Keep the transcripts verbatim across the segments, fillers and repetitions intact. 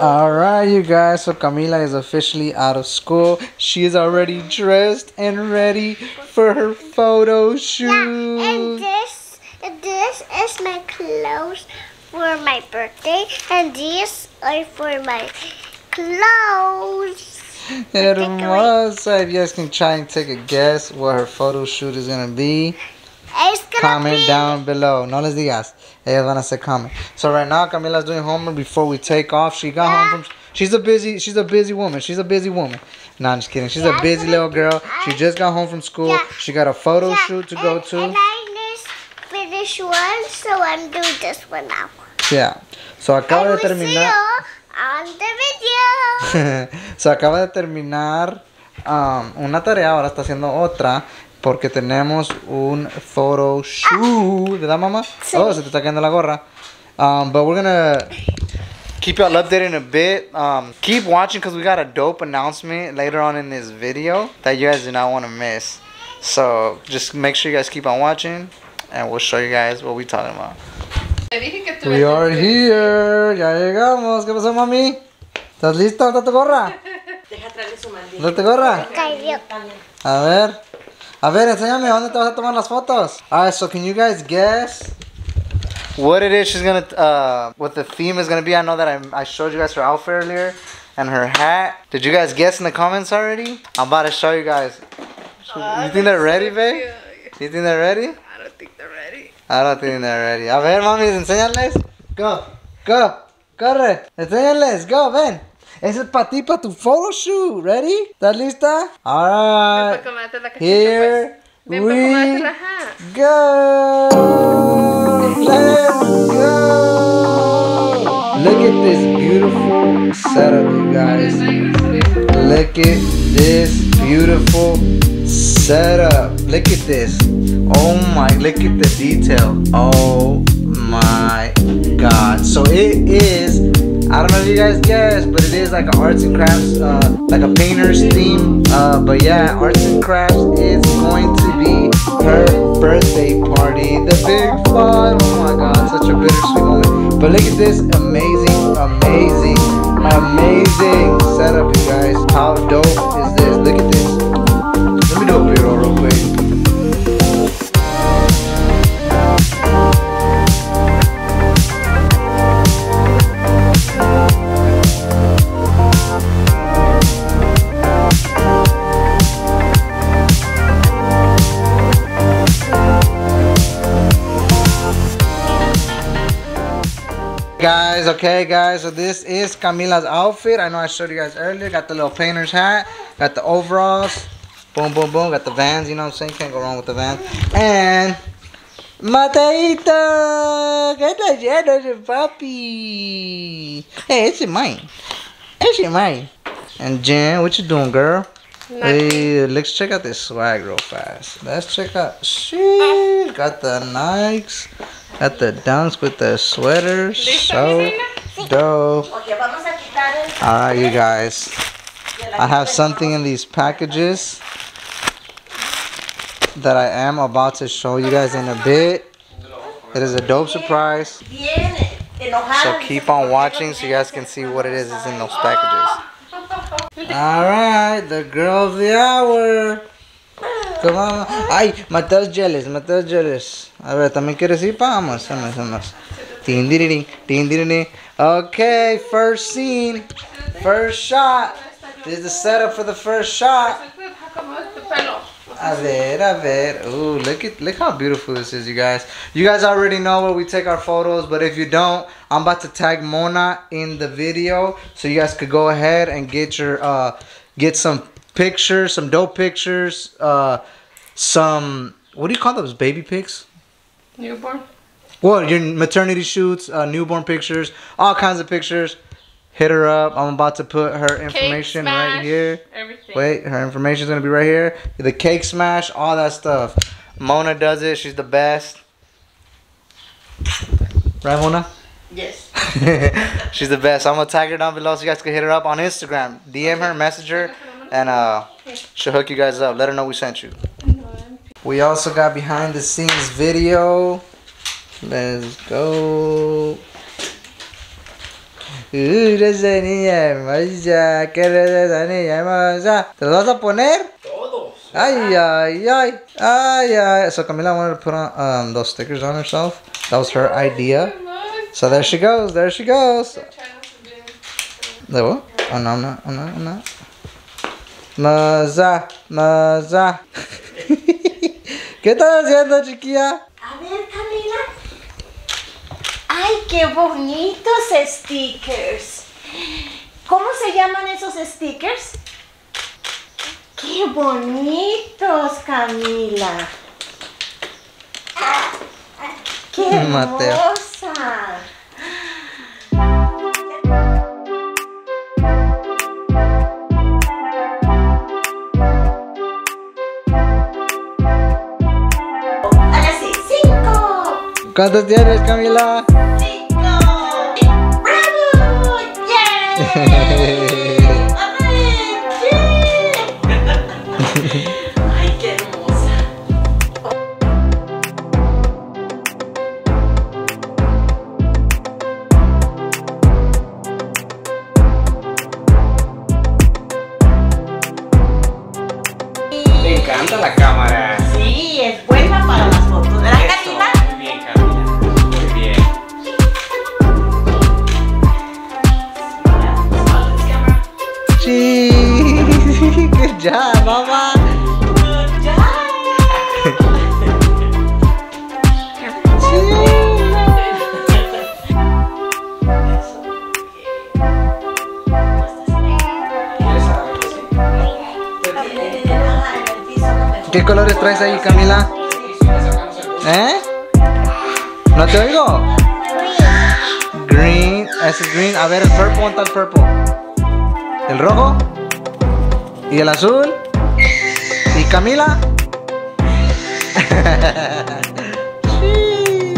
Alright you guys, so Camila is officially out of school. She is already dressed and ready for her photo shoot. Yeah, and this, this is my clothes for my birthday, and these are for my clothes. Hermosa, if you guys can try and take a guess what her photo shoot is going to be, comment down below. No les digas. Ellas van a hacer comment. So right now, Camila's doing homework before we take off. She got yeah. home from. She's a busy. She's a busy woman. She's a busy woman. No, I'm just kidding. She's yeah, a busy little girl. I, she just got home from school. Yeah, she got a photo yeah, shoot to and, go to. And I just finished one, so I'm doing this one now. Yeah. So acabo de terminar. On the video. So acaba de terminar um, una tarea. Ahora está haciendo otra. Porque tenemos un photo shoot. Ah. ¿Verdad, mamá? Sí. Oh, se te está cayendo la gorra. Um, but we're going to keep y'all updated in a bit. Um, keep watching because we got a dope announcement later on in this video that you guys do not want to miss. So just make sure you guys keep on watching. And we'll show you guys what we're talking about. We are here. Ya llegamos. ¿Qué pasó, mami? ¿Estás lista? ¿Está tu gorra? Deja traerle su maldita. ¿No te gorra? A ver. A ver, enséñame, ¿dónde te vas a tomar las fotos? Alright, so can you guys guess what it is she's gonna, uh, what the theme is gonna be? I know that I, I showed you guys her outfit earlier and her hat. Did you guys guess in the comments already? I'm about to show you guys. You think they're ready, babe? You think they're ready? I don't think they're ready. I don't think they're ready. A ver, mamis, enséñales. Go, go, corre. Enséñales, go, ven. Ese es para ti, para tu photo shoot. Ready? ¿Estás lista? Alright. Here we go. Let's go. Look at this beautiful setup, you guys. Look at this beautiful setup. Look at this. Oh my, look at the detail. Oh my God. So it is... I don't know if you guys guessed, but it is like an arts and crafts, uh, like a painter's theme. Uh, but yeah, arts and crafts is going to be her birthday party. The big five. Oh my God, such a bittersweet moment. But look at this amazing, amazing, amazing setup, you guys. How dope is this? Look at this. Let me do a B-roll real quick. Guys, okay guys, so this is Camila's outfit. I know I showed you guys earlier. Got the little painter's hat, got the overalls, boom boom boom, got the Vans, you know what I'm saying, can't go wrong with the Vans. And Mateito, ¿qué está haciendo, papi? Hey, it's your mine, it's your mine. And Jen, what you doing, girl? Hey, let's check out this swag real fast. Let's check out, she got the Nikes. At the dunks with the sweater, so dope. Alright you guys, I have something in these packages that I am about to show you guys in a bit. It is a dope surprise, so keep on watching so you guys can see what it is that's in those packages. Alright, the girl of the hour. Come on. Ay, Mateo's jealous, Mateo's jealous. A ver, ¿también quieres ir? Vamos, vamos, vamos. Okay, first scene, first shot. This is the setup for the first shot. A ver, a ver. Ooh, look at, look how beautiful this is, you guys. You guys already know where we take our photos, but if you don't, I'm about to tag Mona in the video, so you guys could go ahead and get your, uh, get some pictures, some dope pictures, uh, some, what do you call those, baby pics? Newborn? Well, your maternity shoots, uh, newborn pictures, all kinds of pictures. Hit her up. I'm about to put her information right here. Everything. Wait, her information is going to be right here. The cake smash, all that stuff. Mona does it. She's the best. Right, Mona? Yes. She's the best. I'm going to tag her down below so you guys can hit her up on Instagram. D M her, message her. And uh, she'll hook you guys up. Let her know we sent you. We also got behind the scenes video. Let's go. ¿Te los vas a poner? Todos. Ay, ay, ay. Ay, ay. So Camila wanted to put on um, those stickers on herself. That was her idea. So there she goes. There she goes. The what? Oh, no, I'm not. I'm not. I'm not. Maza. Maza. ¿Qué estás haciendo, chiquilla? A ver, Camila. ¡Ay, qué bonitos stickers! ¿Cómo se llaman esos stickers? ¡Qué bonitos, Camila! ¡Qué hermosa! ¿Cuántos tienes, Camila? ¡Cinco! ¡Bravo! ¡Yay! ¡A ver! ¡Yay! ¡Ay, qué hermosa! Me encanta la cámara. Sí, es buena para las fotos, ¿verdad, Camila? Good job, Mama. Good job. ¿Qué colores traes ahí, Camila? ¿Eh? ¿No te oigo? Green. Ese es green. A ver, el purple. ¿Dónde está el purple? ¿El rojo? Y el azul. Y Camila. Sí.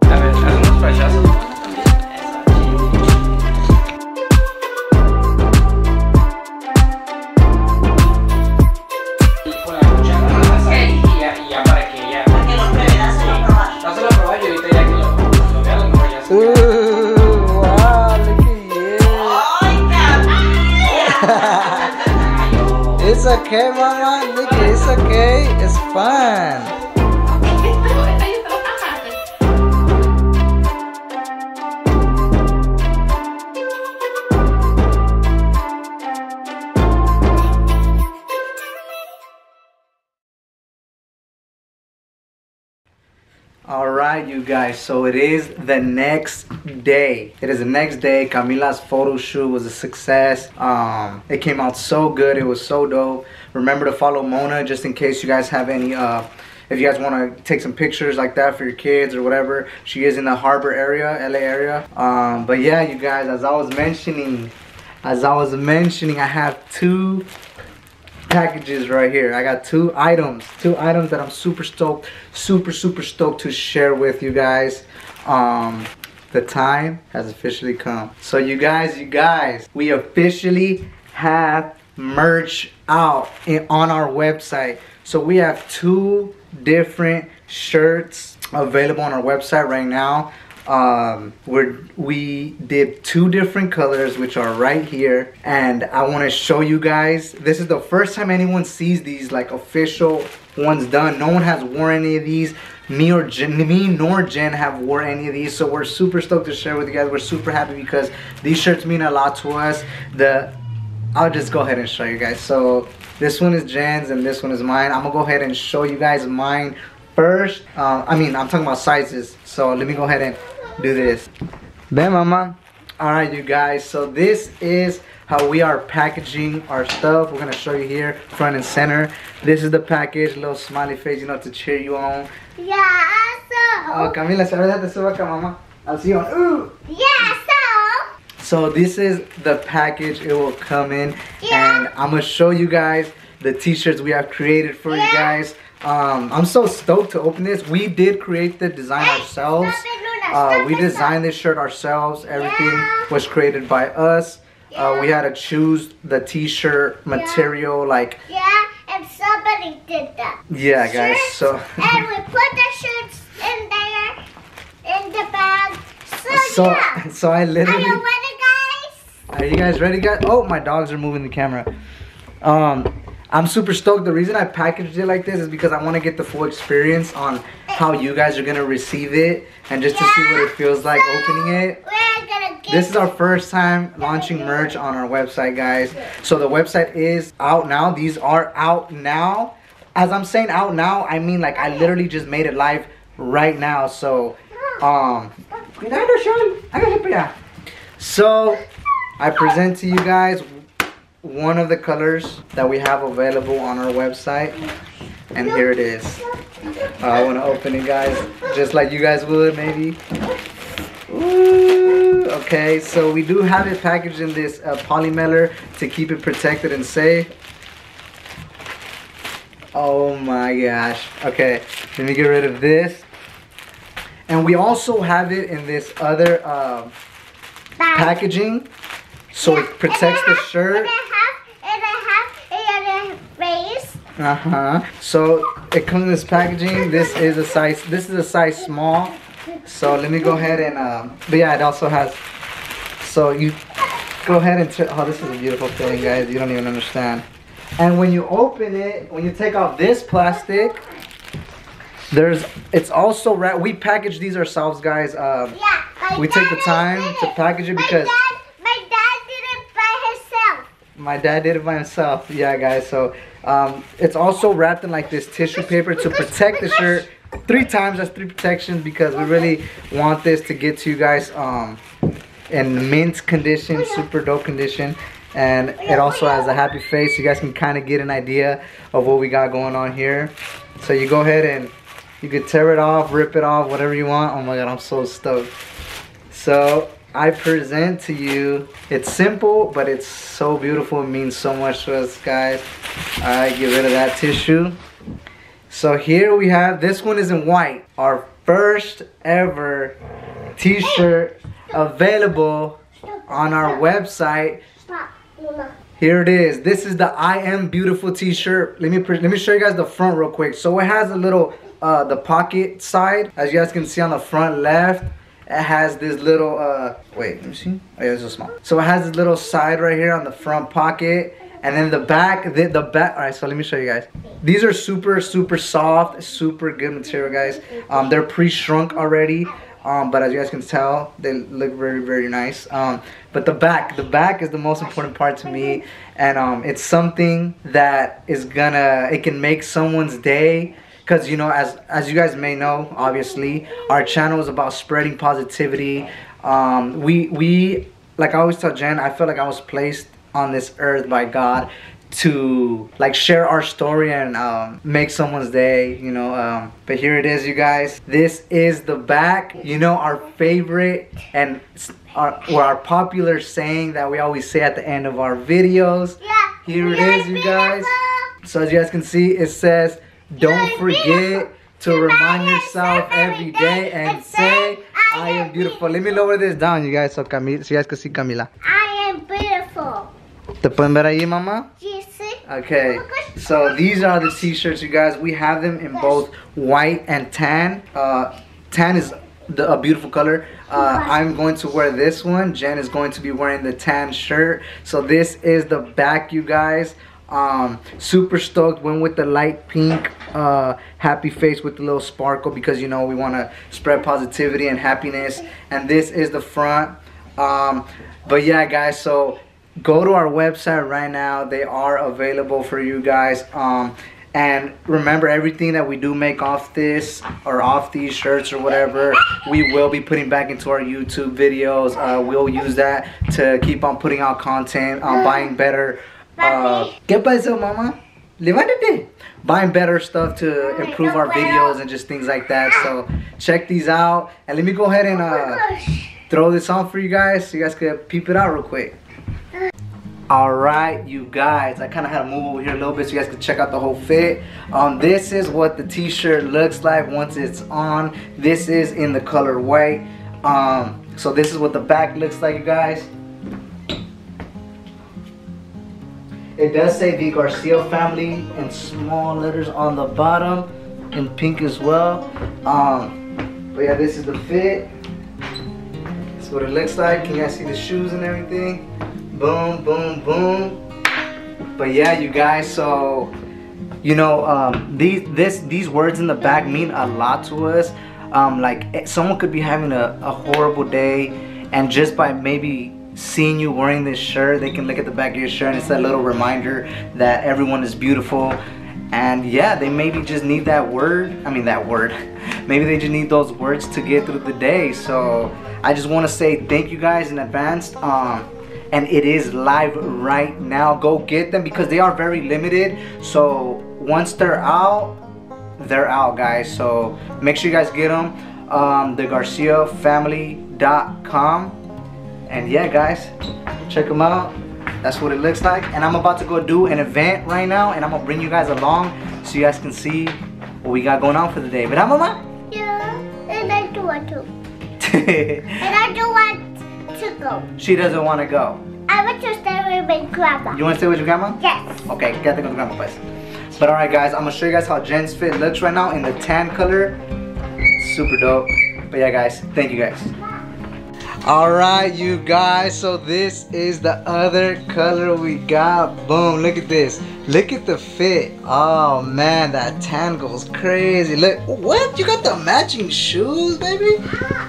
A ver, haz unos flashazos. It's okay, Mama. Look, it's okay. It's fun. All right, you guys. So it is the next day. It is the next day. Camila's photo shoot was a success. Um, it came out so good. It was so dope. Remember to follow Mona just in case you guys have any. Uh, if you guys want to take some pictures like that for your kids or whatever, she is in the Harbor area, L A area. Um, but yeah, you guys. As I was mentioning, as I was mentioning, I have two packages right here. I got two items two items that I'm super stoked super super stoked to share with you guys. Um the time has officially come. So you guys you guys we officially have merch out in, on our website. So we have two different shirts available on our website right now. Um, we're, we did two different colors, which are right here, and I want to show you guys. This is the first time anyone sees these, like, official ones done. No one has worn any of these. Me or Jen, me nor Jen have worn any of these, so we're super stoked to share with you guys. We're super happy because these shirts mean a lot to us. The I'll just go ahead and show you guys. So this one is Jen's and this one is mine. I'm gonna go ahead and show you guys mine first. Uh, I mean, I'm talking about sizes. So let me go ahead and do this. Bye, Mama. All right, you guys. So this is how we are packaging our stuff. We're gonna show you here, front and center. This is the package. Little smiley face, you know, to cheer you on. Yeah, so. Oh, Camila, sabes dónde se va acá, Mama. I'll see you on. Ooh. Yeah, so. So this is the package. It will come in, yeah. And I'm gonna show you guys the T-shirts we have created for yeah. you guys. Um, I'm so stoked to open this. We did create the design hey, ourselves. Uh, we designed this shirt ourselves. Everything yeah. was created by us. Yeah. Uh, we had to choose the t-shirt material, yeah. like. Yeah, and somebody did that. Yeah, shirts, guys. So. And we put the shirts in there, in the bag. So, so yeah. So I literally. Are you ready, guys? Are you guys ready, guys? Oh, my dogs are moving the camera. Um, I'm super stoked. The reason I packaged it like this is because I want to get the full experience on how you guys are gonna receive it and just yeah. to see what it feels like so opening it. We're gonna get this is our first time launching merch on our website, guys. So the website is out now. These are out now. As I'm saying out now, I mean like I literally just made it live right now. So, um, so I present to you guys one of the colors that we have available on our website, and here it is. uh, I want to open it, guys, just like you guys would maybe. Ooh, okay, so we do have it packaged in this uh, polymer to keep it protected and safe. Oh my gosh. Okay, let me get rid of this. And we also have it in this other uh, packaging, so yeah, it protects the shirt. Uh-huh. So it comes in this packaging. This is a size this is a size small. So let me go ahead and um but yeah, it also has, so you go ahead and turn. Oh, this is a beautiful feeling, guys. You don't even understand. And when you open it, when you take off this plastic, there's it's also wrapped. We package these ourselves, guys. Um yeah, we take the time to package it because my dad did it by himself. Yeah, guys. So um, it's also wrapped in like this tissue paper to protect the shirt. Three times. That's three protections because we really want this to get to you guys um, in mint condition, super dope condition. And it also has a happy face. So you guys can kind of get an idea of what we got going on here. So you go ahead and you could tear it off, rip it off, whatever you want. Oh my God, I'm so stoked. So I present to you, it's simple, but it's so beautiful. It means so much to us, guys. All right, get rid of that tissue. So here we have, this one is in white. Our first ever t-shirt available on our website. Here it is. This is the I Am Beautiful t-shirt. Let me, let me show you guys the front real quick. So it has a little, uh, the pocket side. As you guys can see on the front left, it has this little, uh, wait, let me see. Oh, yeah, it's so small. So it has this little side right here on the front pocket. And then the back, the, the back, all right, so let me show you guys. These are super, super soft, super good material, guys. Um, they're pre-shrunk already. Um, but as you guys can tell, they look very, very nice. Um, but the back, the back is the most important part to me. And um, it's something that is gonna, it can make someone's day. Because, you know, as as you guys may know, obviously, our channel is about spreading positivity. Um, we, we, like I always tell Jenn, I feel like I was placed on this earth by God to, like, share our story and um, make someone's day, you know. Um, but here it is, you guys. This is the back. You know, our favorite and our, or our popular saying that we always say at the end of our videos. Yeah, here it is, you guys. So as you guys can see, it says, don't forget to remind yourself every day and say, I am beautiful. Let me lower this down, you guys, so, Camila, so you guys can see Camila. I am beautiful. ¿Te pueden ver ahí, mamá? Okay, so these are the t-shirts, you guys. We have them in both white and tan. Uh, tan is the, a beautiful color. Uh, I'm going to wear this one. Jenn is going to be wearing the tan shirt. So this is the back, you guys. Um, super stoked. Went with the light pink uh, happy face with the little sparkle because, you know, we want to spread positivity and happiness. And this is the front. Um, but yeah, guys, so go to our website right now. They are available for you guys. Um, and remember, everything that we do make off this or off these shirts or whatever, we will be putting back into our YouTube videos. Uh, we'll use that to keep on putting out content, on buying better. Uh, ¿Qué pasó, mama? Levántate. Buying better stuff to improve our videos and just things like that. So check these out. And let me go ahead and uh, throw this on for you guys so you guys can peep it out real quick. Alright, you guys. I kind of had to move over here a little bit so you guys can check out the whole fit. Um, this is what the t-shirt looks like once it's on. This is in the color white. Um, so this is what the back looks like, you guys. It does say Thee Garcia Family in small letters on the bottom, in pink as well. Um, but yeah, this is the fit. That's what it looks like. Can you guys see the shoes and everything? Boom, boom, boom. But yeah, you guys, so, you know, um, these, this, these words in the back mean a lot to us. Um, like, someone could be having a, a horrible day, and just by maybe seeing you wearing this shirt, they can look at the back of your shirt, and it's that little reminder that everyone is beautiful. And yeah, they maybe just need that word. I mean, that word. Maybe they just need those words to get through the day. So I just want to say thank you guys in advance. Um, and it is live right now. Go get them because they are very limited. So once they're out, they're out, guys. So make sure you guys get them. Um, the garcia family dot com. And yeah, guys, check them out. That's what it looks like. And I'm about to go do an event right now, and I'm gonna bring you guys along so you guys can see what we got going on for the day. But I'm Mama? Yeah, and I do want to. And I do want to go. She doesn't want to go. I want to stay with my grandma. You want to stay with your grandma? Yes. Okay, got to go to grandma first. But all right, guys, I'm gonna show you guys how Jenn's fit looks right now in the tan color. Super dope. But yeah, guys, thank you guys. All right, you guys, so this is the other color we got. Boom, look at this. Look at the fit. Oh man, that tan goes crazy. Look, what? You got the matching shoes, baby?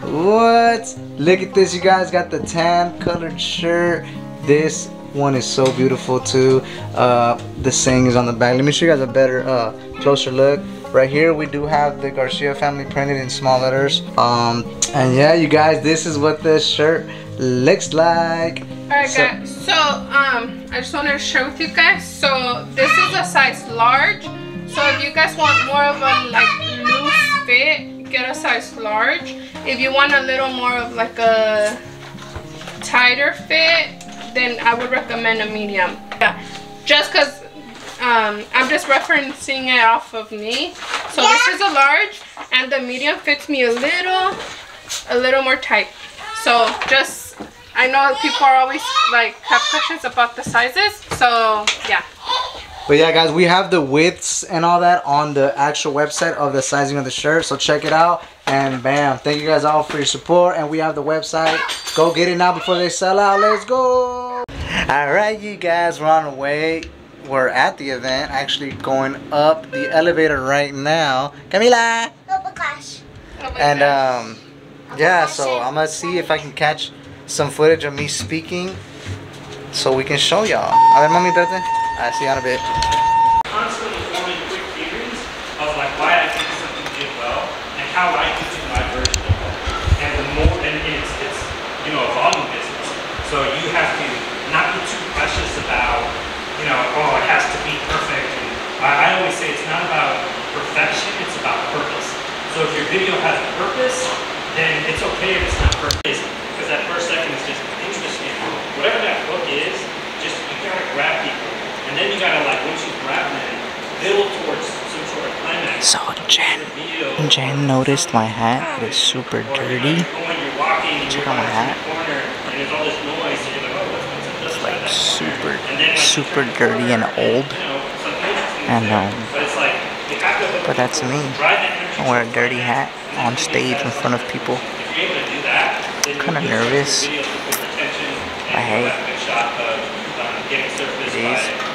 What? Look at this, you guys got the tan colored shirt. This one is so beautiful too. Uh, the saying is on the back. Let me show you guys a better, uh, closer look. Right here we do have the Garcia Family printed in small letters. Um, and yeah, you guys, this is what this shirt looks like. Alright, so, guys, so um, I just want to share with you guys. So this is a size large. So if you guys want more of a like loose fit, get a size large. If you want a little more of like a tighter fit, then I would recommend a medium. Yeah, just because. Um, I'm just referencing it off of me. So yeah. This is a large, and the medium fits me a little, a little more tight. So just, I know people are always like have questions about the sizes. So yeah. But yeah, guys, we have the widths and all that on the actual website of the sizing of the shirt. So check it out, and bam! Thank you guys all for your support. And we have the website. Go get it now before they sell out. Let's go! All right, you guys, we're on our way. We're at the event, actually going up the elevator right now. Camila! Oh my gosh. Oh my and um, gosh. yeah, so I'm gonna see if I can catch some footage of me speaking so we can show y'all. A ver, mami, espérate. I'll see you in a bit. Constantly forming quick theories of like why I think something did well and how I can do my version of it. And the more, and it's, it's, you know, a volume business. So you have to not be too precious about, you know, oh, it has to be perfect. And I always say it's not about perfection, it's about purpose. So if your video has a purpose, then it's okay if it's not perfect. Because that first second is just interesting. Whatever that hook is, just, you gotta grab people. And then you gotta, like, once you grab them, build towards some sort of climax. So Jen, Jen noticed my hat. It is super dirty. Check out my hat. And there's all this noise. And you're like, oh, what's like super, super dirty and old, and um, but that's me. I wear a dirty hat on stage in front of people. I'm kind of nervous, but hey, it is what it is.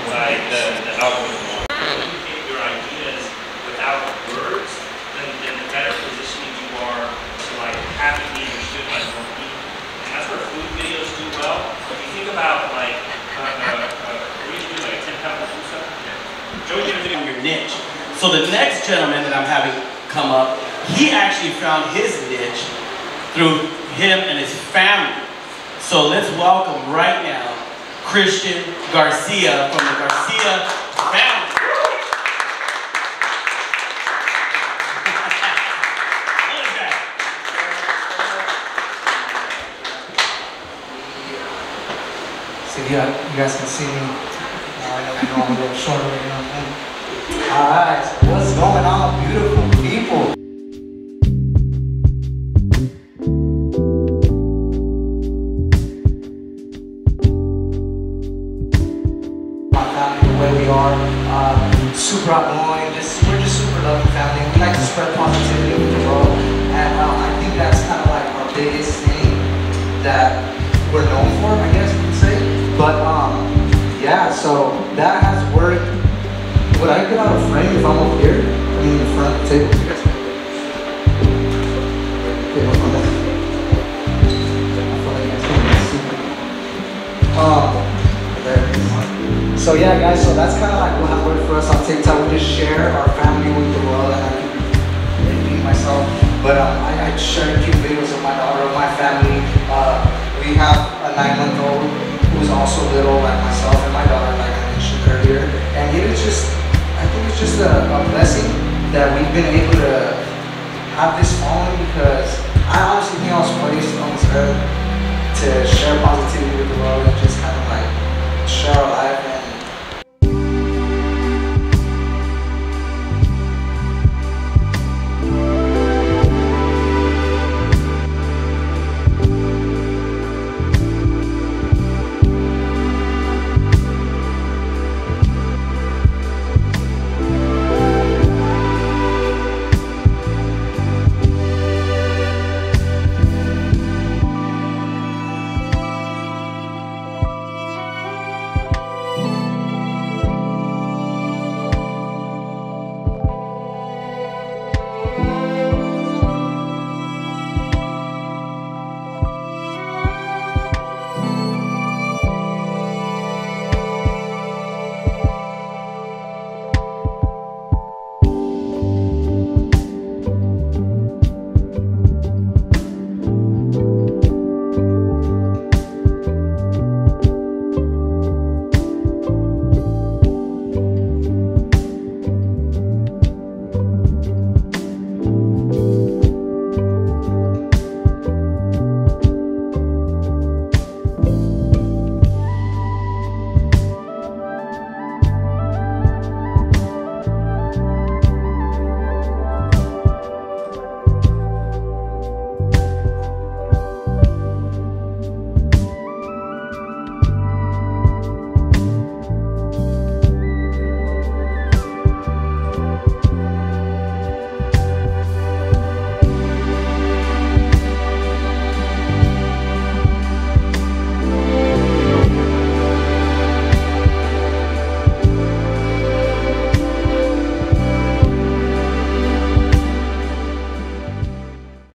About like uh, uh, uh, usually like a ten pound or something. Joey did it in your niche. So the next gentleman that I'm having come up, he actually found his niche through him and his family. So let's welcome right now Cristian Garcia from the Garcia Family. Yeah, you guys can see me. I know I'm a little shorter right now. All right, so what's going on, beautiful people? My God. outgoing, just, we're just super loving family. We like to spread positivity with the world, and um, I think that's kind of like our biggest thing that we're known for, I guess you could say. But um, yeah, so that has worked. Would I get out of frame if I'm over here? I mean, in front of the table. Okay, what's on that? I feel like that's gonna be super. Um, So yeah, guys, so that's kind of like what has worked for us on TikTok. We just share our family with the world, and I can repeat myself. But um, I, I share cute videos of my daughter, of my family. Uh, we have a nine-month-old who's also little, like myself and my daughter, like I mentioned earlier. And it is just, I think it's just a, a blessing that we've been able to have this phone, because I honestly think I was placed on this earth to share positivity with the world and just kind of like share our life.